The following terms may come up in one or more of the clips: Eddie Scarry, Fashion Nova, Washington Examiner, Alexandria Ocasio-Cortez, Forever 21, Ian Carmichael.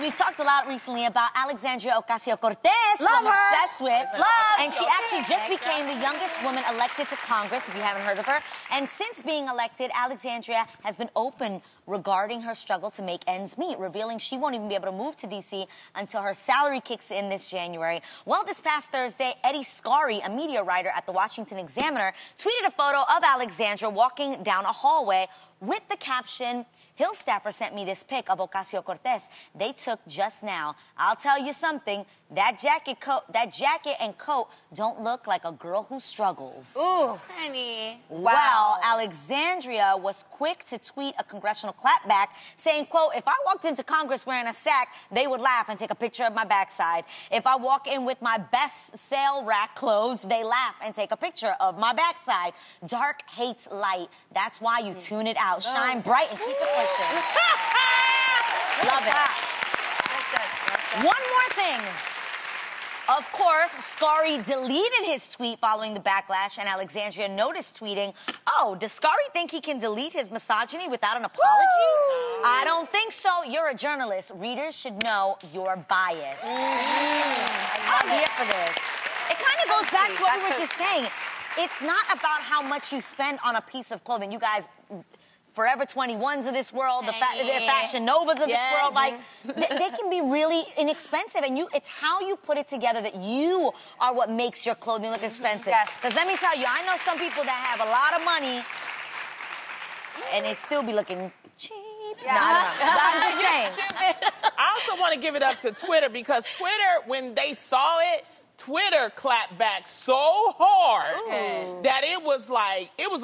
We've talked a lot recently about Alexandria Ocasio-Cortez, who I'm obsessed with. And she actually just became the youngest woman elected to Congress, if you haven't heard of her. And since being elected, Alexandria has been open regarding her struggle to make ends meet, revealing she won't even be able to move to D.C. until her salary kicks in this January. Well, this past Thursday, Eddie Scarry, a media writer at the Washington Examiner, tweeted a photo of Alexandria walking down a hallway with the caption, Hill staffer sent me this pic of Ocasio-Cortez they took just now. I'll tell you something, that jacket and coat don't look like a girl who struggles. Ooh, honey. Wow. Well, Alexandria was quick to tweet a congressional clapback saying, quote, if I walked into Congress wearing a sack, they would laugh and take a picture of my backside. If I walk in with my best sale rack clothes, they laugh and take a picture of my backside. Dark hates light. That's why you tune it out. Shine bright and keep it pushing. Love it. One more thing. Of course, Scarry deleted his tweet following the backlash, and Alexandria noticed tweeting, oh, does Scarry think he can delete his misogyny without an apology? Woo! I don't think so. You're a journalist. Readers should know your bias. I'm here for this. It kind of goes back to what we were just saying. It's not about how much you spend on a piece of clothing. You guys... Forever 21s of this world, the Fashion Novas of this world, like, they can be really inexpensive. And it's how you put it together that you are what makes your clothing look expensive. Because let me tell you, I know some people that have a lot of money and they still be looking cheap. Yeah. No, I'm just saying. I also want to give it up to Twitter, because Twitter, when they saw it, Twitter clapped back so hard that it was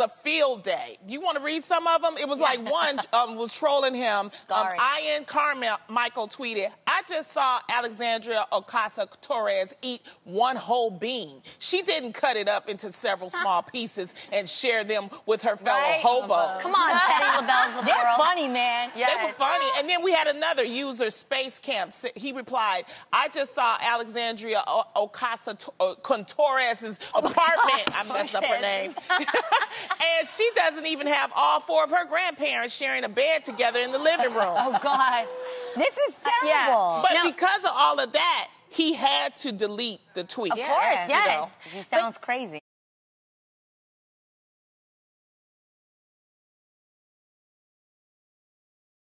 a field day. You want to read some of them? It was like one was trolling him. Ian Carmichael tweeted, I just saw Alexandria Ocasio-Cortez eat one whole bean. She didn't cut it up into several small pieces and share them with her fellow hobos. Come on, Patty LaBelle's They're funny, man. Yes. They were funny. And then we had another user, Space Camp. He replied, I just saw Alexandria Ocasio-Cortez's apartment. I messed up her name. And she doesn't even have all four of her grandparents sharing a bed together in the living room. Oh, God. This is terrible. But because of all of that, he had to delete the tweet. Of course, yes. It sounds crazy.